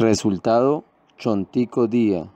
Resultado: Chontico día.